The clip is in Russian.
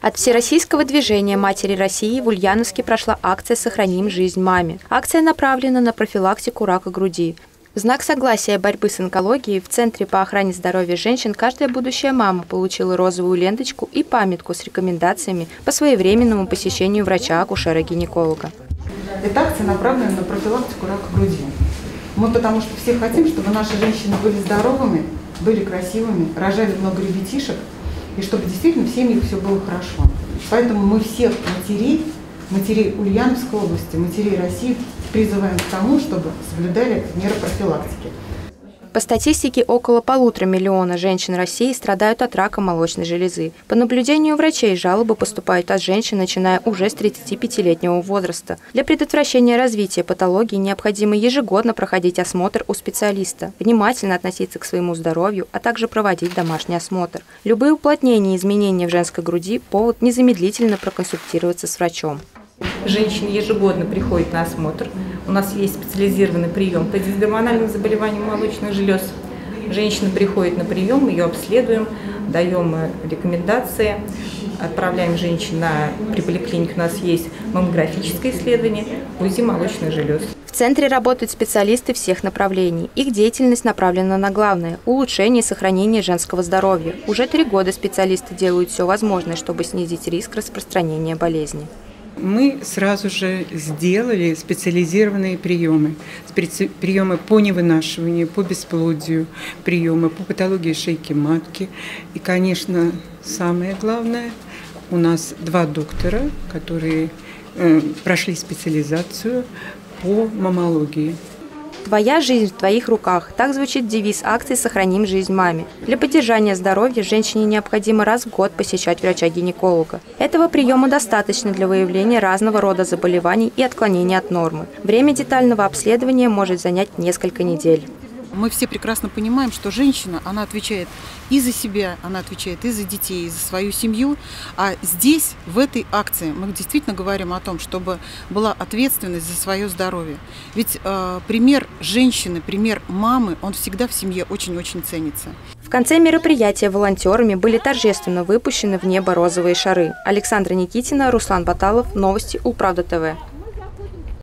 От всероссийского движения «Матери России» в Ульяновске прошла акция «Сохраним жизнь маме». Акция направлена на профилактику рака груди. В знак согласия борьбы с онкологией в Центре по охране здоровья женщин каждая будущая мама получила розовую ленточку и памятку с рекомендациями по своевременному посещению врача-акушера-гинеколога. Эта акция направлена на профилактику рака груди. Мы потому что все хотим, чтобы наши женщины были здоровыми, были красивыми, рожали много ребятишек, и чтобы действительно в семьях все было хорошо. Поэтому мы всех матерей Ульяновской области, матерей России призываем к тому, чтобы соблюдали меры профилактики. По статистике, около 1,5 миллиона женщин России страдают от рака молочной железы. По наблюдению врачей жалобы поступают от женщин, начиная уже с 35-летнего возраста. Для предотвращения развития патологии необходимо ежегодно проходить осмотр у специалиста, внимательно относиться к своему здоровью, а также проводить домашний осмотр. Любые уплотнения и изменения в женской груди – повод незамедлительно проконсультироваться с врачом. Женщины ежегодно приходят на осмотр. У нас есть специализированный прием по дисгормональным заболеваниям молочных желез. Женщина приходит на прием, ее обследуем, даем рекомендации, отправляем женщин при поликлинике. У нас есть маммографическое исследование, УЗИ молочных желез. В центре работают специалисты всех направлений. Их деятельность направлена на главное – улучшение и сохранение женского здоровья. Уже 3 года специалисты делают все возможное, чтобы снизить риск распространения болезни. Мы сразу же сделали специализированные приемы. Приемы по невынашиванию, по бесплодию, приемы по патологии шейки матки. И, конечно, самое главное, у нас 2 доктора, которые прошли специализацию по маммологии. «Твоя жизнь в твоих руках» – так звучит девиз акции «Сохраним жизнь маме». Для поддержания здоровья женщине необходимо раз в год посещать врача-гинеколога. Этого приема достаточно для выявления разного рода заболеваний и отклонения от нормы. Время детального обследования может занять несколько недель. Мы все прекрасно понимаем, что женщина, она отвечает и за себя, она отвечает и за детей, и за свою семью. А здесь, в этой акции, мы действительно говорим о том, чтобы была ответственность за свое здоровье. Ведь пример женщины, пример мамы, он всегда в семье очень-очень ценится. В конце мероприятия волонтерами были торжественно выпущены в небо розовые шары. Александра Никитина, Руслан Баталов, новости УлПравда ТВ.